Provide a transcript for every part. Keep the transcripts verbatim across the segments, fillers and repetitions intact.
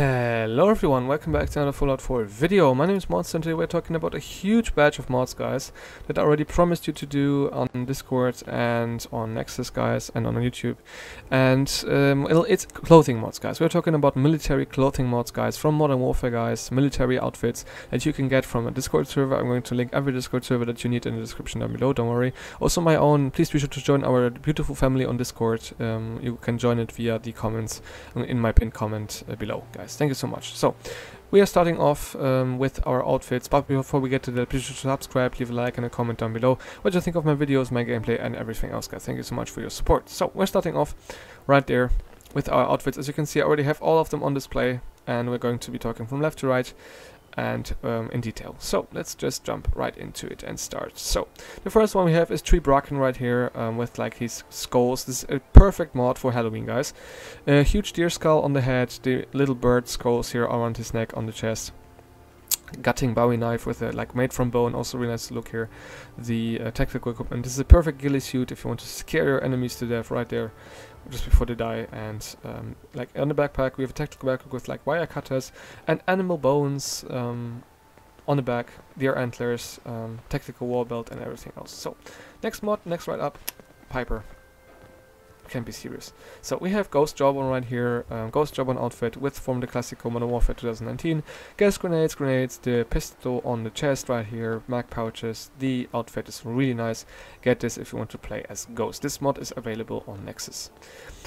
Hello everyone, welcome back to another Fallout four video. My name is Moddster and today we're talking about a huge batch of mods, guys, that I already promised you to do on Discord and on Nexus, guys, and on YouTube. And um, it'll, it's clothing mods, guys. We're talking about military clothing mods, guys, from Modern Warfare, guys, military outfits that you can get from a Discord server. I'm going to link every Discord server that you need in the description down below, don't worry. Also my own, please be sure to join our beautiful family on Discord. Um, you can join it via the comments, in my pinned comment uh, below. Guys, thank you so much. So we are starting off um, with our outfits, but before we get to that, please subscribe, leave a like and a comment down below what you think of my videos, my gameplay and everything else, guys. Thank you so much for your support. So we're starting off right there with our outfits. As you can see, I already have all of them on display and we're going to be talking from left to right and um, in detail. So let's just jump right into it and start. So the first one we have is Tree Bracken right here, um, with like his skulls. This is a perfect mod for Halloween, guys. A huge deer skull on the head, the little bird skulls here around his neck, on the chest. Gutting Bowie knife with a like made from bone, also really nice to look here. The uh, tactical equipment. This is a perfect ghillie suit if you want to scare your enemies to death right there, just before they die. And um, like on the backpack we have a tactical backpack with like wire cutters and animal bones um, on the back, deer antlers, um, tactical war belt and everything else. So next mod, next right up, Piper. Can't be serious. So we have Ghost Jobon right here, um, Ghost Jobon outfit with from the classical Modern Warfare twenty nineteen, gas grenades, grenades, the pistol on the chest right here, mag pouches. The outfit is really nice. Get this if you want to play as Ghost. This mod is available on Nexus.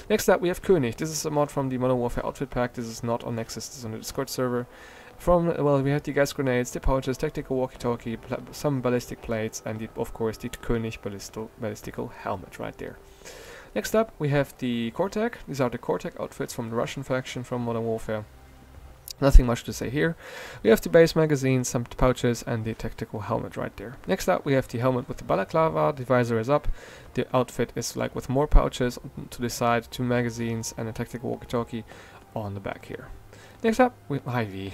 Next up we have König. This is a mod from the Modern Warfare outfit pack. This is not on Nexus, this is on the Discord server. From, well, we had the gas grenades, the pouches, tactical walkie-talkie, some ballistic plates and the, of course the König ballistical helmet right there. Next up we have the Cortec. These are the Cortec outfits from the Russian faction from Modern Warfare. Nothing much to say here. We have the base magazine, some pouches and the tactical helmet right there. Next up we have the helmet with the balaclava, the visor is up. The outfit is like with more pouches to the side, two magazines and a tactical walkie-talkie on the back here. Next up we have I V.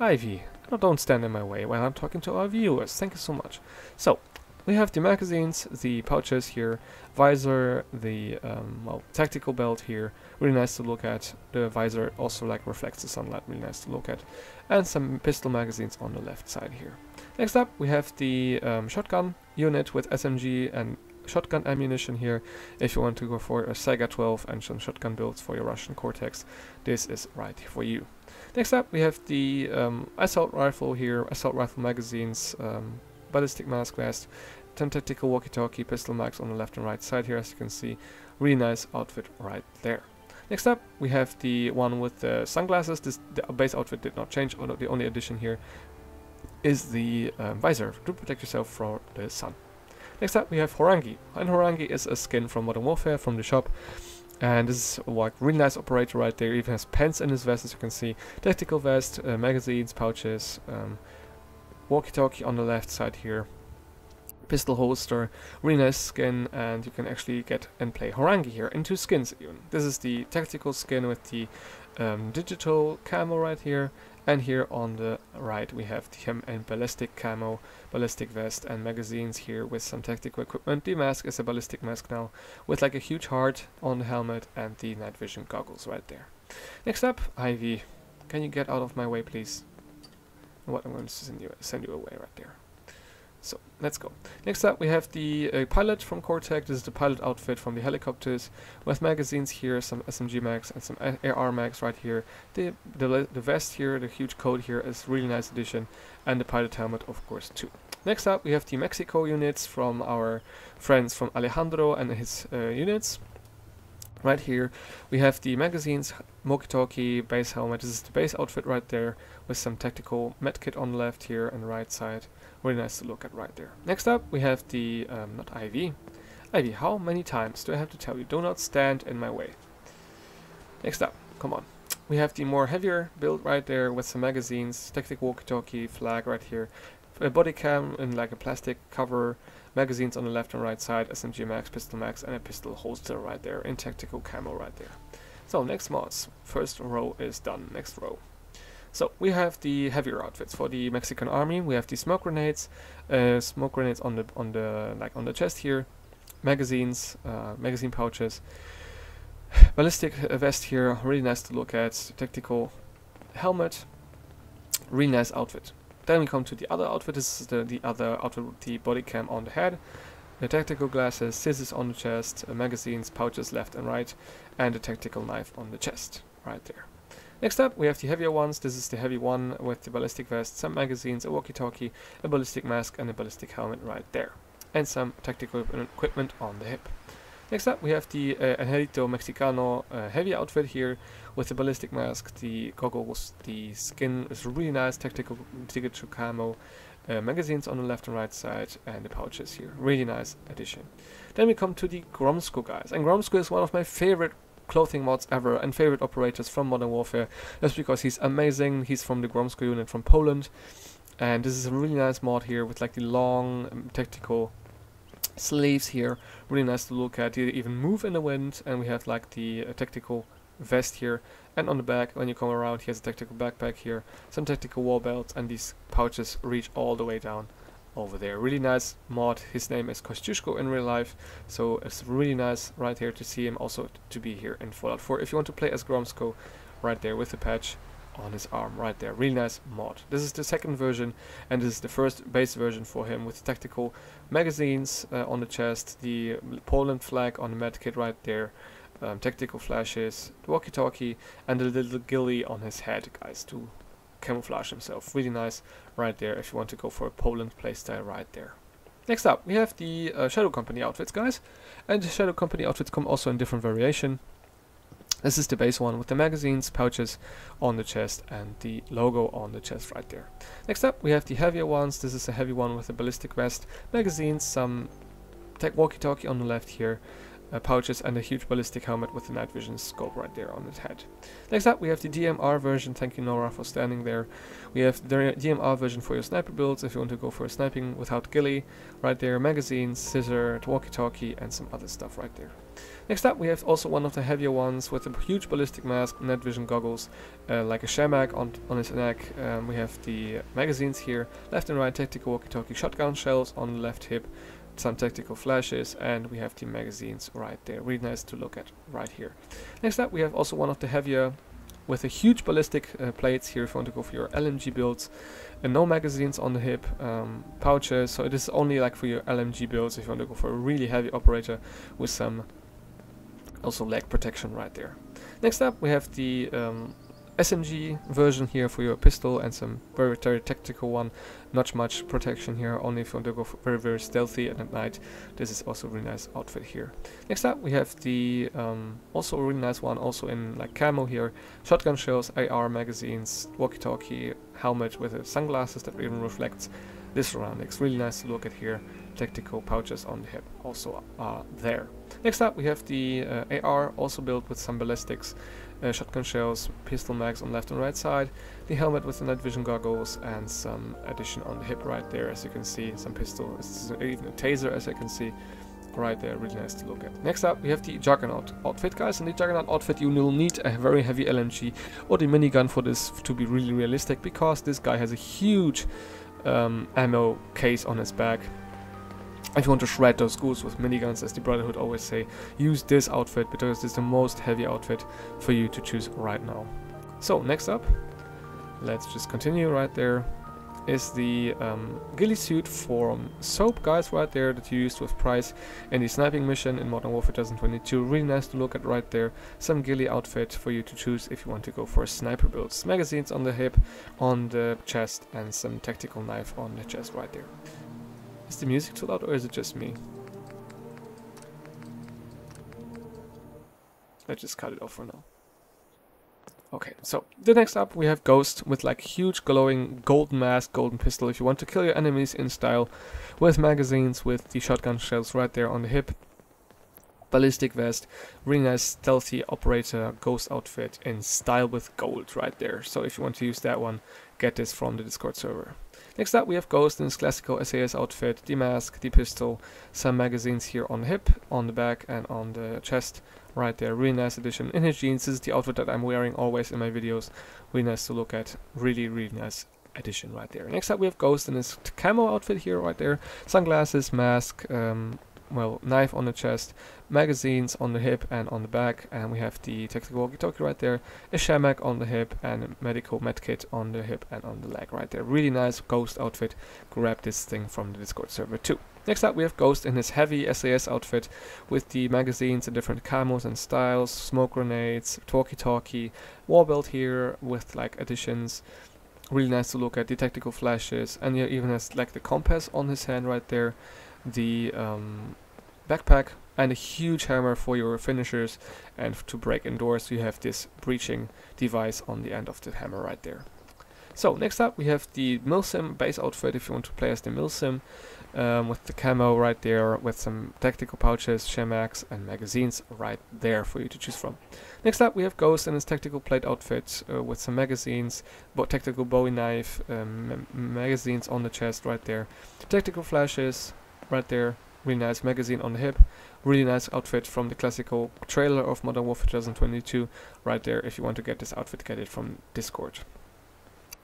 I V, oh, don't stand in my way while I'm talking to our viewers, thank you so much. So we have the magazines, the pouches here, visor, the um, well, tactical belt here, really nice to look at. The visor also like reflects the sunlight, really nice to look at. And some pistol magazines on the left side here. Next up we have the um, shotgun unit with S M G and shotgun ammunition here. If you want to go for a Sega twelve and some shotgun builds for your Russian Cortex, this is right for you. Next up we have the um, assault rifle here, assault rifle magazines, um, ballistic mask vest, ten tactical walkie-talkie, pistol mags on the left and right side here, as you can see. Really nice outfit right there. Next up we have the one with the sunglasses. This, the base outfit did not change, although the only addition here is the um, visor to protect yourself from the sun. Next up we have Horangi, and Horangi is a skin from Modern Warfare from the shop. And this is a really nice operator right there. He even has pants in his vest, as you can see, tactical vest, uh, magazines, pouches, um, walkie-talkie on the left side here, pistol holster, really nice skin, and you can actually get and play Horangi here in two skins even. This is the tactical skin with the um, digital camo right here, and here on the right we have the him and ballistic camo, ballistic vest and magazines here with some tactical equipment. The mask is a ballistic mask now with like a huge heart on the helmet and the night vision goggles right there. Next up, I V, can you get out of my way please? What I'm going to send you, send you away right there. So let's go. Next up we have the uh, pilot from Cortec. This is the pilot outfit from the helicopters with magazines here, some S M G mags and some A R mags right here. The, the the vest here, the huge coat here is really nice addition, and the pilot helmet of course too. Next up we have the Mexico units from our friends from Alejandro and his uh, units. Right here we have the magazines, walkie-talkie, base helmet. This is the base outfit right there with some tactical medkit on the left here and right side. Really nice to look at right there. Next up we have the, um, not I V. I V, how many times do I have to tell you? Do not stand in my way. Next up, come on. We have the more heavier build right there with some magazines, tactical walkie-talkie, flag right here, a body cam in like a plastic cover, magazines on the left and right side, S M G mags, pistol mags and a pistol holster right there in tactical camo right there. So next mods, first row is done, next row. So we have the heavier outfits for the Mexican army. We have the smoke grenades, uh, smoke grenades on the on the like on the chest here, magazines, uh, magazine pouches, ballistic vest here, really nice to look at, tactical helmet, really nice outfit. Then we come to the other outfit. This is the, the other outfit, the body cam on the head, the tactical glasses, scissors on the chest, uh, magazines, pouches left and right, and a tactical knife on the chest, right there. Next up, we have the heavier ones. This is the heavy one with the ballistic vest, some magazines, a walkie-talkie, a ballistic mask, and a ballistic helmet right there. And some tactical equipment on the hip. Next up, we have the uh, Angelito Mexicano uh, heavy outfit here with the ballistic mask, the goggles, the skin is really nice, tactical tactical camo, uh, magazines on the left and right side, and the pouches here. Really nice addition. Then we come to the Gromsko guys. And Gromsko is one of my favorite clothing mods ever and favorite operators from Modern Warfare. That's because he's amazing. He's from the Gromsko unit from Poland, and this is a really nice mod here with like the long um, tactical sleeves here. Really nice to look at. They even move in the wind, and we have like the uh, tactical vest here, and on the back when you come around he has a tactical backpack here, some tactical war belts, and these pouches reach all the way down over there. Really nice mod. His name is Kosciuszko in real life, so it's really nice right here to see him also to be here in Fallout four. If you want to play as Gromsko, right there with the patch on his arm, right there. Really nice mod. This is the second version, and this is the first base version for him with tactical magazines uh, on the chest, the Poland flag on the medkit right there, um, tactical flashes, the walkie-talkie, and the little ghillie on his head, guys, too. Camouflage himself. Really nice right there if you want to go for a Poland playstyle right there. Next up, we have the uh, Shadow Company outfits, guys, and the Shadow Company outfits come also in different variation. This is the base one with the magazines, pouches on the chest, and the logo on the chest right there. Next up, we have the heavier ones. This is a heavy one with a ballistic vest, magazines, some tech walkie-talkie on the left here, Uh, pouches, and a huge ballistic helmet with the night vision scope right there on its head. Next up, we have the D M R version. Thank you, Nora, for standing there. We have the D M R version for your sniper builds if you want to go for a sniping without ghillie right there, magazines, scissor, walkie-talkie, and some other stuff right there. Next up, we have also one of the heavier ones with a huge ballistic mask, night vision goggles, uh, like a shamak on, on his neck. Um, we have the magazines here, left and right, tactical walkie-talkie, shotgun shells on the left hip, some tactical flashes, and we have the magazines right there. Really nice to look at right here. Next up, we have also one of the heavier with a huge ballistic uh, plates here if you want to go for your L M G builds, and no magazines on the hip, um, pouches, so it is only like for your L M G builds if you want to go for a really heavy operator with some also leg protection right there. Next up, we have the um, S M G version here for your pistol, and some very very tactical one. Not much protection here, only if you want to go for very very stealthy and at night. This is also a really nice outfit here. Next up, we have the um, also a really nice one, also in like camo here, shotgun shells, A R magazines, walkie-talkie, helmet with uh, sunglasses that even reflects the surroundings. Really nice to look at here. Tactical pouches on the hip also are there. Next up, we have the uh, A R, also built with some ballistics, uh, shotgun shells, pistol mags on left and right side, the helmet with the night vision goggles, and some addition on the hip right there, as you can see, some pistol, even a taser, as I can see, right there. Really nice to look at. Next up, we have the Juggernaut outfit, guys, and the Juggernaut outfit, you will need a very heavy L M G or the minigun for this to be really realistic, because this guy has a huge um, ammo case on his back. If you want to shred those ghouls with miniguns, as the Brotherhood always say, use this outfit, because it's the most heavy outfit for you to choose right now. So next up, let's just continue right there, is the um, ghillie suit from Soap, guys, right there, that you used with Price in the sniping mission in Modern Warfare twenty twenty-two. Really nice to look at right there. Some ghillie outfit for you to choose if you want to go for sniper builds. Magazines on the hip, on the chest, and some tactical knife on the chest right there. Is the music too loud, or is it just me? Let's just cut it off for now. Okay, so the next up, we have Ghost with like huge glowing golden mask, golden pistol if you want to kill your enemies in style, with magazines, with the shotgun shells right there on the hip, ballistic vest, really nice stealthy operator Ghost outfit in style with gold right there. So if you want to use that one, get this from the Discord server. Next up, we have Ghost in his classical S A S outfit, the mask, the pistol, some magazines here on the hip, on the back, and on the chest right there. Really nice addition. In his jeans, this is the outfit that I'm wearing always in my videos. Really nice to look at. Really, really nice addition right there. Next up, we have Ghost in his camo outfit here right there, sunglasses, mask, um, well, knife on the chest, magazines on the hip and on the back, and we have the tactical walkie-talkie right there, a shamak on the hip, and a medical medkit on the hip and on the leg right there. Really nice Ghost outfit. Grab this thing from the Discord server too. Next up we have Ghost in his heavy S A S outfit with the magazines in different camos and styles, smoke grenades, talkie-talkie, war belt here with like additions. Really nice to look at, the tactical flashes, and he even has like the compass on his hand right there, the um, backpack, and a huge hammer for your finishers and to break indoors. You have this breaching device on the end of the hammer right there. So next up we have the Milsim base outfit if you want to play as the Milsim, um, with the camo right there, with some tactical pouches, shamaks and magazines right there for you to choose from. Next up we have Ghost and his tactical plate outfit uh, with some magazines, bo tactical bowie knife, um, magazines on the chest right there, tactical flashes right there, really nice magazine on the hip. Really nice outfit from the classical trailer of Modern Warfare twenty twenty-two right there. If you want to get this outfit, get it from Discord.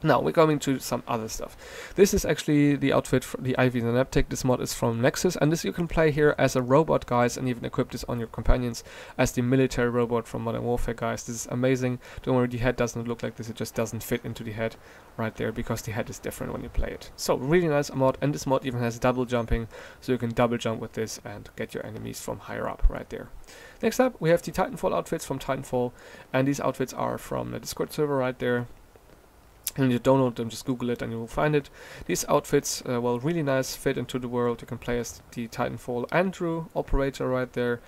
Now we're coming to some other stuff. This is actually the outfit for the I V Nanoptek. This mod is from Nexus, and this you can play here as a robot, guys, and even equip this on your companions as the military robot from Modern Warfare, guys. This is amazing. Don't worry, the head doesn't look like this, it just doesn't fit into the head right there because the head is different when you play it. So really nice mod, and this mod even has double jumping, so you can double jump with this and get your enemies from higher up right there. Next up we have the Titanfall outfits from Titanfall, and these outfits are from the Discord server right there. And you don't know them, just Google it and you'll find it. These outfits, uh, well, really nice fit into the world. You can play as the Titanfall Andrew operator right there,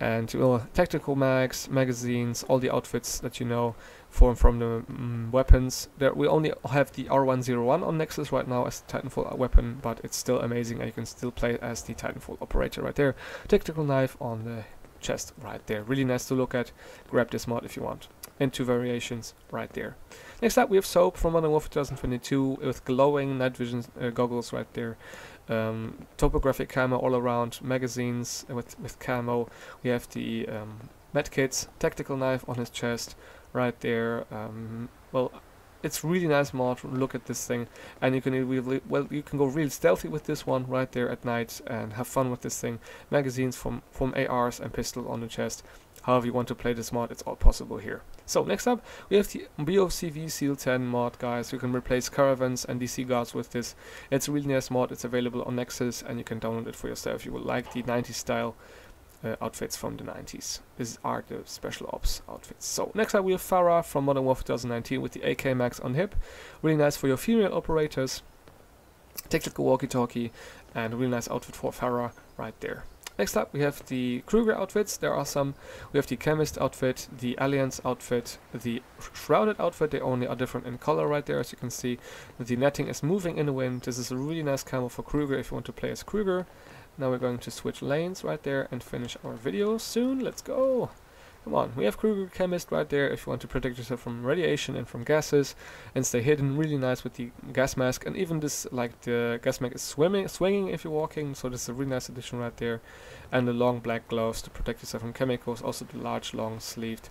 and you will tactical mags, magazines, all the outfits that you know form from the mm, weapons. There we only have the R one oh one on Nexus right now as the Titanfall weapon, but it's still amazing and you can still play as the Titanfall operator right there. Tactical knife on the chest right there. Really nice to look at. Grab this mod if you want. And two variations right there. Next up we have Soap from Modern Warfare twenty twenty-two with glowing night vision uh, goggles right there, um, topographic camo all around, magazines with, with camo. We have the um, medkits, tactical knife on his chest right there. Um, well, it's really nice mod. Look at this thing, and you can really, well, you can go real stealthy with this one right there at night and have fun with this thing. Magazines from from A Rs and pistol on the chest. However you want to play this mod, it's all possible here. So next up we have the B O C V Seal ten mod, guys. You can replace caravans and D C guards with this. It's a really nice mod. It's available on Nexus and you can download it for yourself if you would like the nineties style uh, outfits from the nineties. These are the special ops outfits. So next up we have Farah from Modern Warfare twenty nineteen with the A K Max on hip. Really nice for your female operators. Tactical walkie-talkie, and a really nice outfit for Farah right there. Next up we have the Kruger outfits. There are some. We have the Chemist outfit, the Alliance outfit, the Shrouded outfit. They only are different in color right there, as you can see. The netting is moving in the wind. This is a really nice camo for Kruger if you want to play as Kruger. Now we're going to switch lanes right there and finish our video soon. Let's go! Come on, we have Kruger Chemist right there if you want to protect yourself from radiation and from gases and stay hidden. Really nice with the gas mask, and even this, like the gas mask is swimming, swinging if you're walking, so this is a really nice addition right there. And the long black gloves to protect yourself from chemicals, also the large long sleeved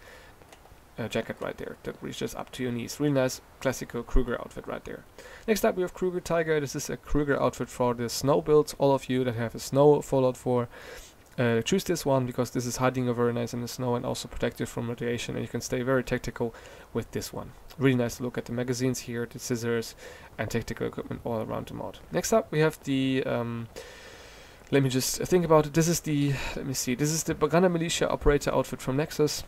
Uh, jacket right there that reaches up to your knees. Really nice classical Kruger outfit right there. Next up we have Kruger Tiger. This is a Kruger outfit for the snow builds. All of you that have a snow Fallout four, uh, choose this one because this is hiding you very nice in the snow and also protect you from radiation, and you can stay very tactical with this one. Really nice to look at the magazines here, the scissors and tactical equipment all around the mod. Next up we have the um, let me just think about it. This is the let me see this is the Bagana Militia operator outfit from Nexus.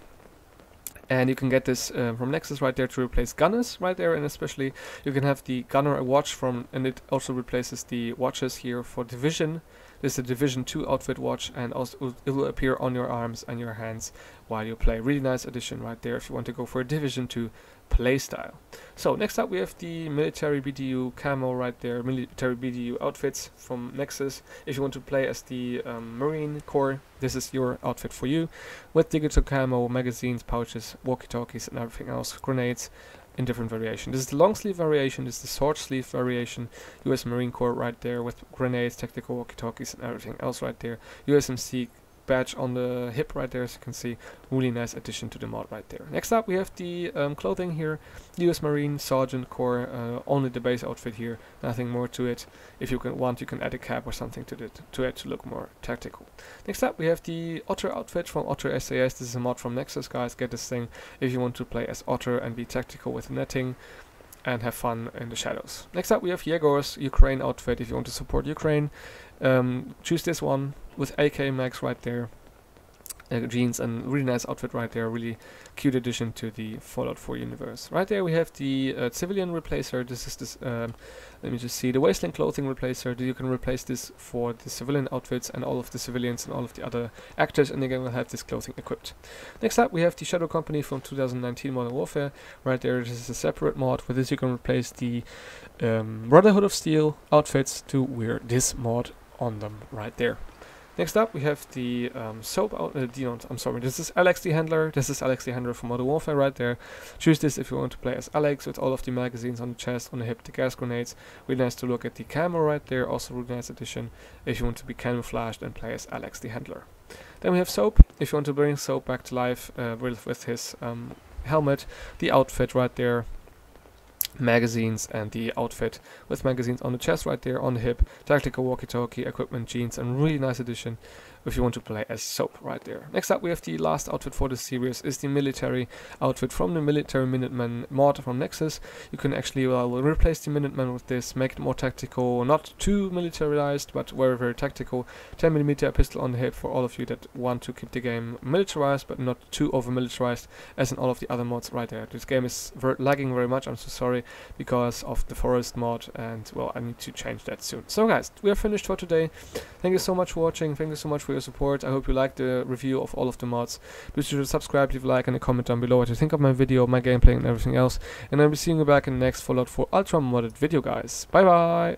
And you can get this uh, from Nexus right there to replace gunners right there, and especially you can have the gunner watch from, and it also replaces the watches here for Division. This is a Division two outfit watch, and also it will appear on your arms and your hands while you play. Really nice addition right there if you want to go for a Division two playstyle. So next up we have the military B D U camo right there, military B D U outfits from Nexus. If you want to play as the um, Marine Corps, this is your outfit for you, with digital camo, magazines, pouches, walkie-talkies and everything else, grenades in different variations. This is the long sleeve variation, this is the short sleeve variation, U S Marine Corps right there with grenades, tactical walkie-talkies and everything else right there, U S M C badge on the hip right there, as you can see. Really nice addition to the mod right there. Next up we have the um, clothing here. U S Marine, Sergeant Corps, uh, only the base outfit here, nothing more to it. If you can want, you can add a cap or something to it to it to look more tactical. Next up we have the Otter outfit from Otter S A S. This is a mod from Nexus, guys. Get this thing if you want to play as Otter and be tactical with netting and have fun in the shadows. Next up we have Yegor's Ukraine outfit. If you want to support Ukraine, um, choose this one with A K Max right there, uh, jeans, and really nice outfit right there. Really cute addition to the Fallout four universe. Right there we have the uh, civilian replacer. This is this. Um, let me just see, the wasteland clothing replacer. You can replace this for the civilian outfits, and all of the civilians and all of the other actors in the game will have this clothing equipped. Next up we have the Shadow Company from two thousand nineteen Modern Warfare. Right there, this is a separate mod. With this you can replace the um, Brotherhood of Steel outfits to wear this mod on them right there. Next up we have the um, Soap out, uh, Dion, I'm sorry, this is Alex the Handler. This is Alex the Handler from Modern Warfare right there. Choose this if you want to play as Alex, with all of the magazines on the chest, on the hip, the gas grenades. Really nice to look at the camo right there, also really nice addition if you want to be camouflaged and play as Alex the Handler. Then we have Soap. If you want to bring Soap back to life uh, with, with his um, helmet, the outfit right there, magazines, and the outfit with magazines on the chest right there, on the hip, tactical walkie-talkie, equipment, jeans, and really nice addition if you want to play as Soap right there. Next up we have the last outfit for this series, is the military outfit from the military Minuteman mod from Nexus. You can actually well, replace the Minuteman with this, make it more tactical, not too militarized, but very very tactical. ten millimeter pistol on the hip for all of you that want to keep the game militarized, but not too over militarized as in all of the other mods right there. This game is ver lagging very much, I'm so sorry, because of the forest mod, and well, I need to change that soon. So guys, we are finished for today. Thank you so much for watching, thank you so much for your support. I hope you liked the review of all of the mods. Please do subscribe, leave a like and a comment down below what you think of my video, my gameplay and everything else, and I'll be seeing you back in the next Fallout four Ultra modded video, guys. Bye bye!